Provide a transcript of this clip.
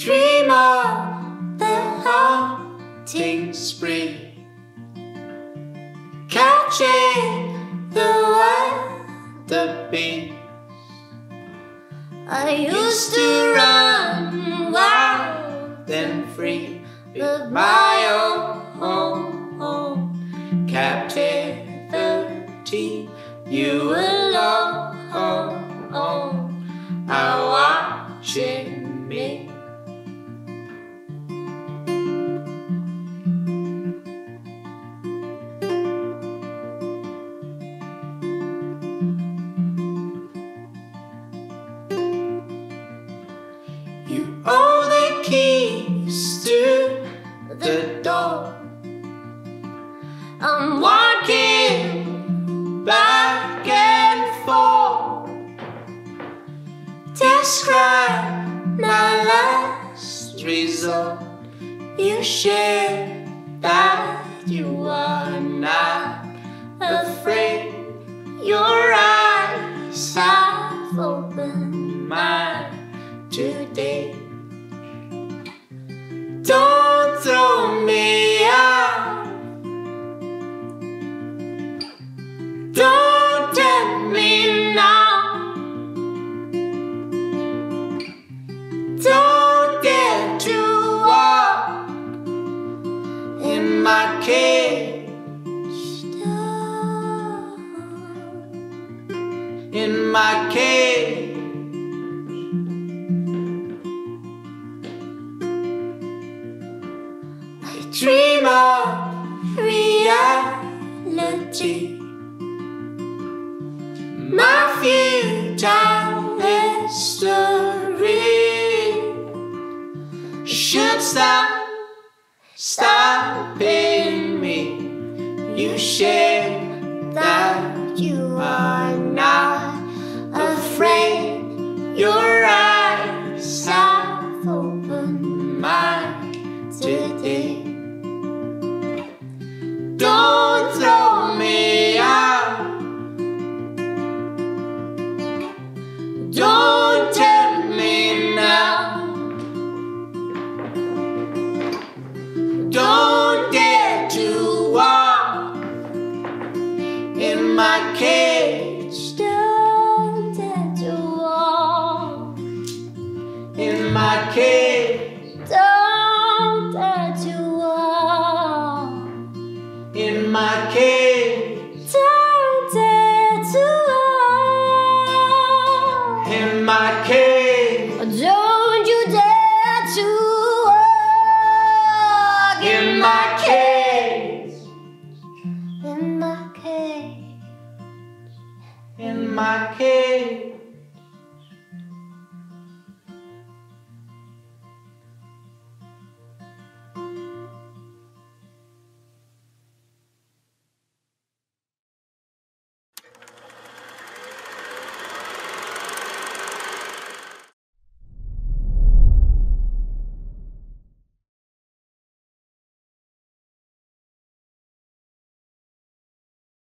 dream of the hunting spree, catching the wildebeest. I used to run wild and free with my own captivity. You alone are watching me. You owe the keys to the door. I'm walking back and forth. Describe my last resort. You share that you are not afraid. Your eyes have opened mine today. Don't throw me out. Don't tempt me now. Don't dare to walk in my cage. In my cage. Dream of reality. My futile history should stop stopping me. You share that you are not afraid. Your eyes have opened mine today. Don't throw me out. Don't tempt me now. Don't dare to walk in my cage. Don't dare to walk in my cage. Don't dare to in my cage. Don't dare to walk in my cage. Don't you dare to walk in my cage. In my cage. In my cage.